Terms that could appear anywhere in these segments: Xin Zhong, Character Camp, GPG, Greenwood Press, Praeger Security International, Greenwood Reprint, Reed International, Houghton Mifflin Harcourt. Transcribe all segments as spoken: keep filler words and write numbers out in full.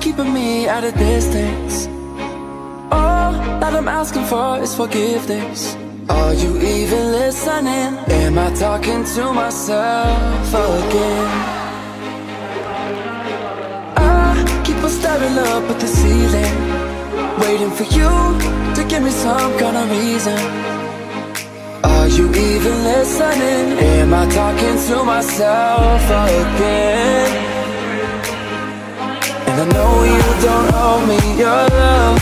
keeping me at a distance. All that I'm asking for is forgiveness. Are you even listening? Am I talking to myself again? I keep on staring up at the ceiling, waiting for you to give me some kind of reason. Are you even listening? Am I talking to myself again? And I know you don't owe me your love,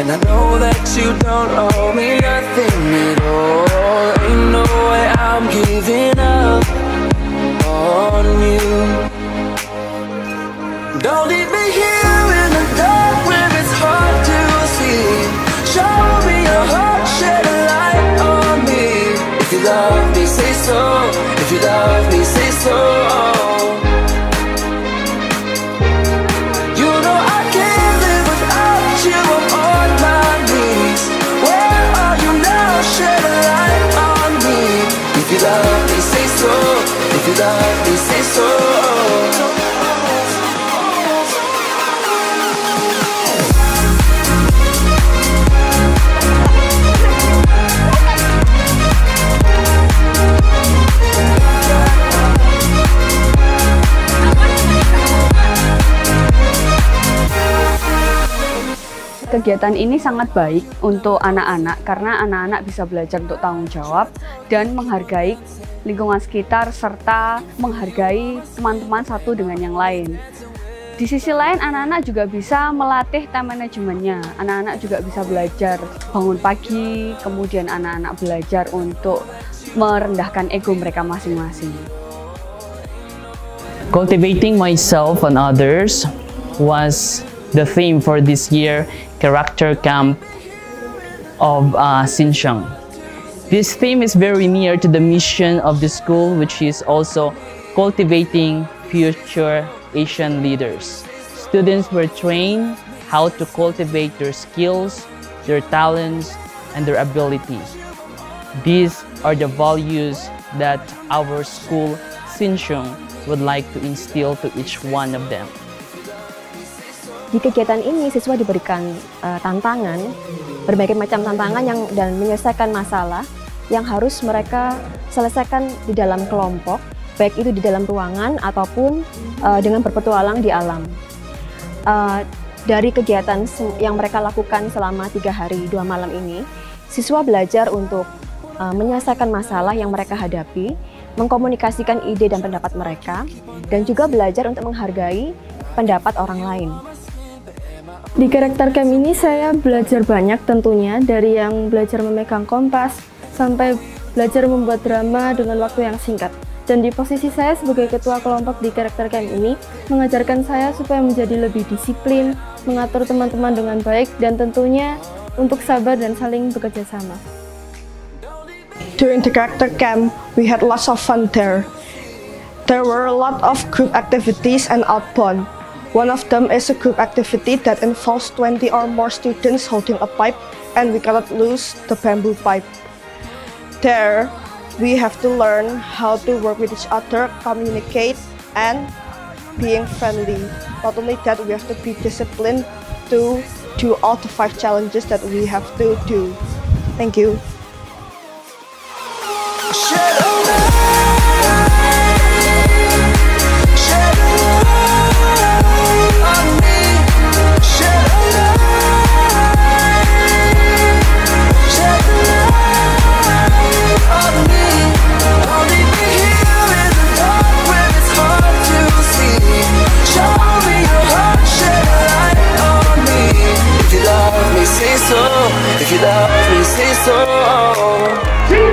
and I know that you don't owe me nothing at all. Ain't no way I'm giving up on you. Don't leave me here in the dark where it's hard to see. Show me your heart, shed a light on me. If you love me, say so. If you love me, say so. If you love me, say so. Kegiatan ini sangat baik untuk anak-anak karena anak-anak bisa belajar untuk tanggung jawab dan menghargai lingkungan sekitar serta menghargai teman-teman satu dengan yang lain. Di sisi lain, anak-anak juga bisa melatih time manajemennya. Anak-anak juga bisa belajar bangun pagi, kemudian anak-anak belajar untuk merendahkan ego mereka masing-masing. Cultivating myself and others was the theme for this year character camp of uh, Xin Zhong. This theme is very near to the mission of the school, which is also cultivating future Asian leaders. Students were trained how to cultivate their skills, their talents, and their abilities. These are the values that our school, Xin Zhong, would like to instill to each one of them. Di kegiatan ini siswa diberikan uh, tantangan, berbagai macam tantangan yang dan menyelesaikan masalah yang harus mereka selesaikan di dalam kelompok, baik itu di dalam ruangan ataupun uh, dengan berpetualang di alam. Uh, dari kegiatan yang mereka lakukan selama tiga hari dua malam ini, siswa belajar untuk uh, menyelesaikan masalah yang mereka hadapi, mengkomunikasikan ide dan pendapat mereka, dan juga belajar untuk menghargai pendapat orang lain. Di karakter camp ini saya belajar banyak tentunya, dari yang belajar memegang kompas sampai belajar membuat drama dengan waktu yang singkat. Dan di posisi saya sebagai ketua kelompok di karakter camp ini mengajarkan saya supaya menjadi lebih disiplin, mengatur teman-teman dengan baik, dan tentunya untuk sabar dan saling bekerja sama. During the character camp, we had lots of fun there. There were a lot of group activities and outbound. One of them is a group activity that involves twenty or more students holding a pipe, and we cannot lose the bamboo pipe. There, we have to learn how to work with each other, communicate, and being friendly. Not only that, we have to be disciplined to do all the five challenges that we have to do. Thank you. If you love me, say so.